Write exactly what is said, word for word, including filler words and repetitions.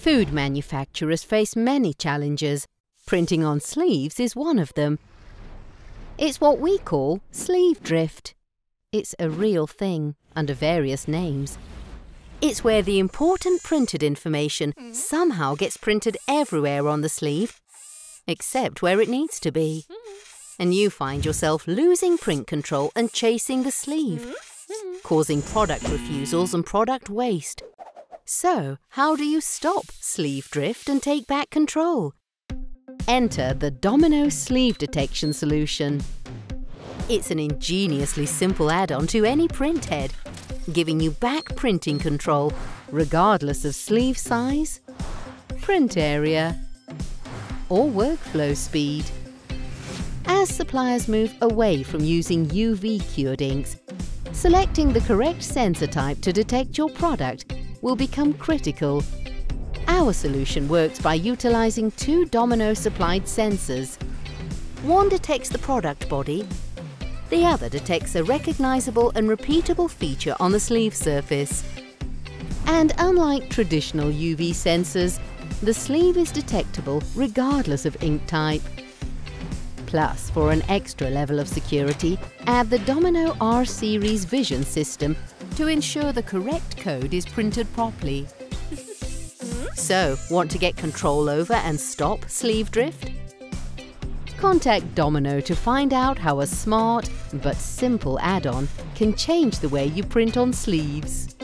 Food manufacturers face many challenges. Printing on sleeves is one of them. It's what we call sleeve drift. It's a real thing, under various names. It's where the important printed information somehow gets printed everywhere on the sleeve, except where it needs to be. And you find yourself losing print control and chasing the sleeve, causing product refusals and product waste. So, how do you stop sleeve drift and take back control? Enter the Domino Sleeve Detection Solution. It's an ingeniously simple add-on to any print head, giving you back printing control, regardless of sleeve size, print area, or workflow speed. As suppliers move away from using U V-cured inks, selecting the correct sensor type to detect your product will become critical. Our solution works by utilizing two Domino-supplied sensors. One detects the product body, the other detects a recognizable and repeatable feature on the sleeve surface. And unlike traditional U V sensors, the sleeve is detectable regardless of ink type. Plus, for an extra level of security, add the Domino R-Series Vision System to ensure the correct code is printed properly. So, want to get control over and stop sleeve drift? Contact Domino to find out how a smart but simple add-on can change the way you print on sleeves.